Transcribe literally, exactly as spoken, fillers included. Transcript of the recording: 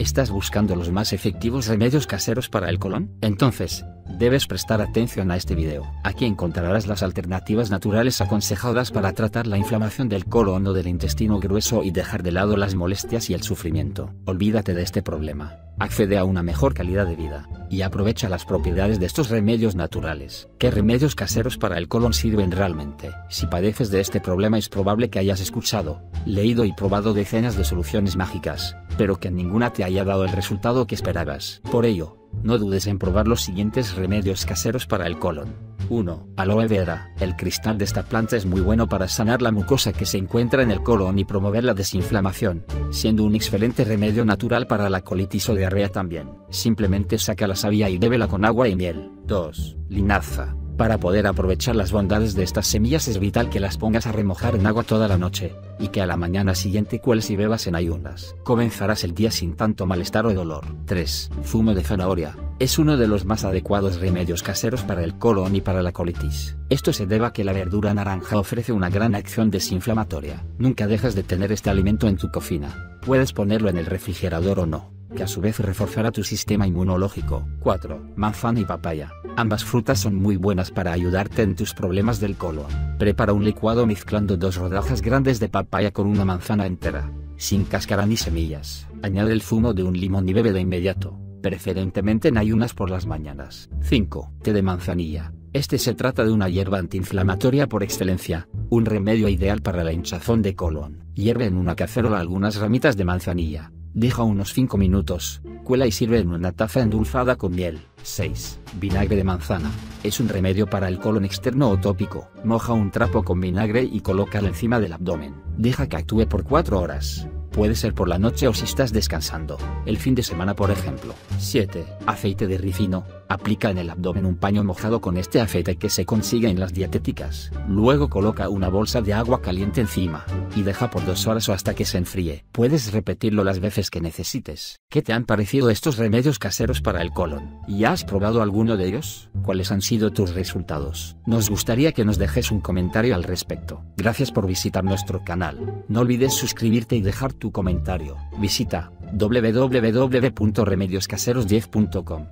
¿Estás buscando los más efectivos remedios caseros para el colon? Entonces, debes prestar atención a este video. Aquí encontrarás las alternativas naturales aconsejadas para tratar la inflamación del colon o del intestino grueso y dejar de lado las molestias y el sufrimiento. Olvídate de este problema, accede a una mejor calidad de vida, y aprovecha las propiedades de estos remedios naturales. ¿Qué remedios caseros para el colon sirven realmente? Si padeces de este problema es probable que hayas escuchado, leído y probado decenas de soluciones mágicas, pero que ninguna te haya dado el resultado que esperabas. Por ello, no dudes en probar los siguientes remedios caseros para el colon. uno. Aloe vera. El cristal de esta planta es muy bueno para sanar la mucosa que se encuentra en el colon y promover la desinflamación, siendo un excelente remedio natural para la colitis o diarrea también. Simplemente saca la savia y bébela con agua y miel. dos. Linaza. Para poder aprovechar las bondades de estas semillas es vital que las pongas a remojar en agua toda la noche, y que a la mañana siguiente cueles y bebas en ayunas. Comenzarás el día sin tanto malestar o dolor. tres. Zumo de zanahoria. Es uno de los más adecuados remedios caseros para el colon y para la colitis. Esto se debe a que la verdura naranja ofrece una gran acción desinflamatoria. Nunca dejas de tener este alimento en tu cocina. Puedes ponerlo en el refrigerador o no, que a su vez reforzará tu sistema inmunológico. cuatro. Manzana y papaya. Ambas frutas son muy buenas para ayudarte en tus problemas del colon. Prepara un licuado mezclando dos rodajas grandes de papaya con una manzana entera, sin cáscara ni semillas. Añade el zumo de un limón y bebe de inmediato, preferentemente en ayunas por las mañanas. cinco. Té de manzanilla. Este se trata de una hierba antiinflamatoria por excelencia, un remedio ideal para la hinchazón de colon. Hierve en una cacerola algunas ramitas de manzanilla. Deja unos cinco minutos, cuela y sirve en una taza endulzada con miel. seis. Vinagre de manzana. Es un remedio para el colon externo o tópico. Moja un trapo con vinagre y colócalo encima del abdomen. Deja que actúe por cuatro horas. Puede ser por la noche o si estás descansando, el fin de semana por ejemplo. siete. Aceite de ricino. Aplica en el abdomen un paño mojado con este aceite que se consigue en las dietéticas. Luego coloca una bolsa de agua caliente encima, y deja por dos horas o hasta que se enfríe. Puedes repetirlo las veces que necesites. ¿Qué te han parecido estos remedios caseros para el colon? ¿Ya has probado alguno de ellos? ¿Cuáles han sido tus resultados? Nos gustaría que nos dejes un comentario al respecto. Gracias por visitar nuestro canal. No olvides suscribirte y dejar tu comentario. Visita doble u doble u doble u punto remedios caseros diez punto com.